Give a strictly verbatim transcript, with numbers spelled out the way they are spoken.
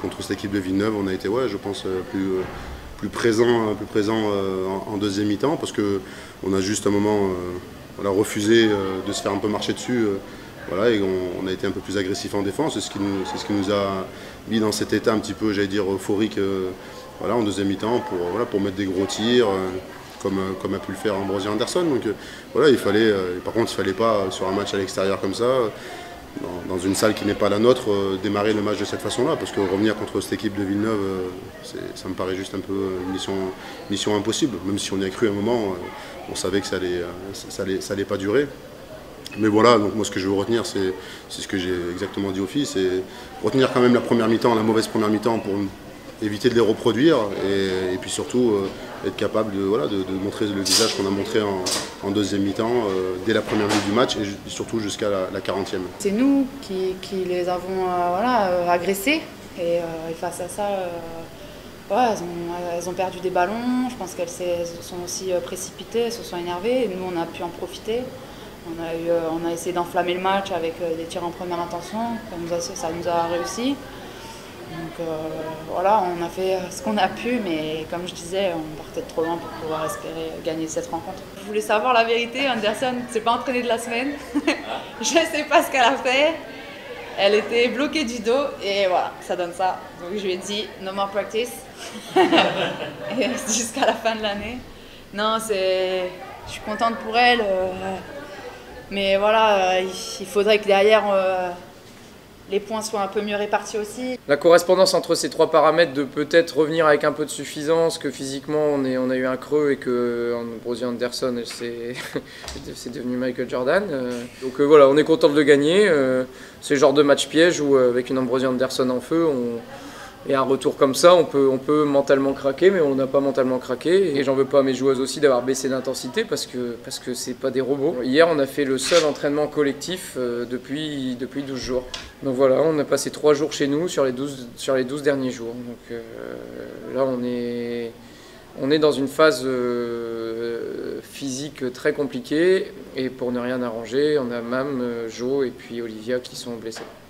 Contre cette équipe de Villeneuve, on a été, ouais, je pense, plus, plus présent, plus présent en deuxième mi-temps, parce qu'on a juste à un moment voilà, refusé de se faire un peu marcher dessus. Voilà, et on, on a été un peu plus agressif en défense. C'est ce qui nous, c'est ce qui nous a mis dans cet état un petit peu, j'allais dire, euphorique voilà, en deuxième mi-temps pour, voilà, pour mettre des gros tirs, comme, comme a pu le faire Ambrosia Anderson. Donc, voilà, il fallait, par contre, il ne fallait pas, sur un match à l'extérieur comme ça, dans une salle qui n'est pas la nôtre, euh, démarrer le match de cette façon-là, parce que revenir contre cette équipe de Villeneuve, euh, ça me paraît juste un peu une mission, mission impossible, même si on y a cru à un moment, euh, on savait que ça allait, ça allait, ça allait pas durer. Mais voilà, donc moi ce que je veux retenir, c'est ce que j'ai exactement dit aux filles, c'est retenir quand même la première mi-temps, la mauvaise première mi-temps, pour éviter de les reproduire, et, et puis surtout euh, être capable de, voilà, de, de montrer le visage qu'on a montré en, en deuxième mi-temps, euh, dès la première minute du match, et surtout jusqu'à la, la quarantième. C'est nous qui, qui les avons euh, voilà, euh, agressés, et, euh, et face à ça, euh, ouais, elles, ont, elles ont perdu des ballons, je pense qu'elles se sont aussi précipitées, elles se sont énervées, et nous on a pu en profiter. On a, eu, euh, on a essayé d'enflammer le match avec euh, des tirs en première intention, ça nous a, ça nous a réussi. Donc euh, voilà, on a fait ce qu'on a pu, mais comme je disais, on partait de trop loin pour pouvoir espérer gagner cette rencontre. Je voulais savoir la vérité, Anderson ne s'est pas entraînée de la semaine. Je ne sais pas ce qu'elle a fait. Elle était bloquée du dos et voilà, ça donne ça. Donc je lui ai dit no more practice jusqu'à la fin de l'année. Non, c'est, je suis contente pour elle, euh, mais voilà, il faudrait que derrière Euh, les points soient un peu mieux répartis aussi. La correspondance entre ces trois paramètres de peut-être revenir avec un peu de suffisance, que physiquement on, est, on a eu un creux et que Ambrosia Anderson c'est devenu Michael Jordan. Donc voilà, on est content de le gagner. C'est le genre de match piège où avec une Ambrosia Anderson en feu, on... et un retour comme ça, on peut, on peut mentalement craquer, mais on n'a pas mentalement craqué. Et j'en veux pas à mes joueuses aussi d'avoir baissé d'intensité, parce que parce que c'est pas des robots. Hier, on a fait le seul entraînement collectif euh, depuis, depuis douze jours. Donc voilà, on a passé trois jours chez nous sur les douze, sur les douze derniers jours. Donc euh, là, on est, on est dans une phase euh, physique très compliquée. Et pour ne rien arranger, on a Mam, Jo et puis Olivia qui sont blessés.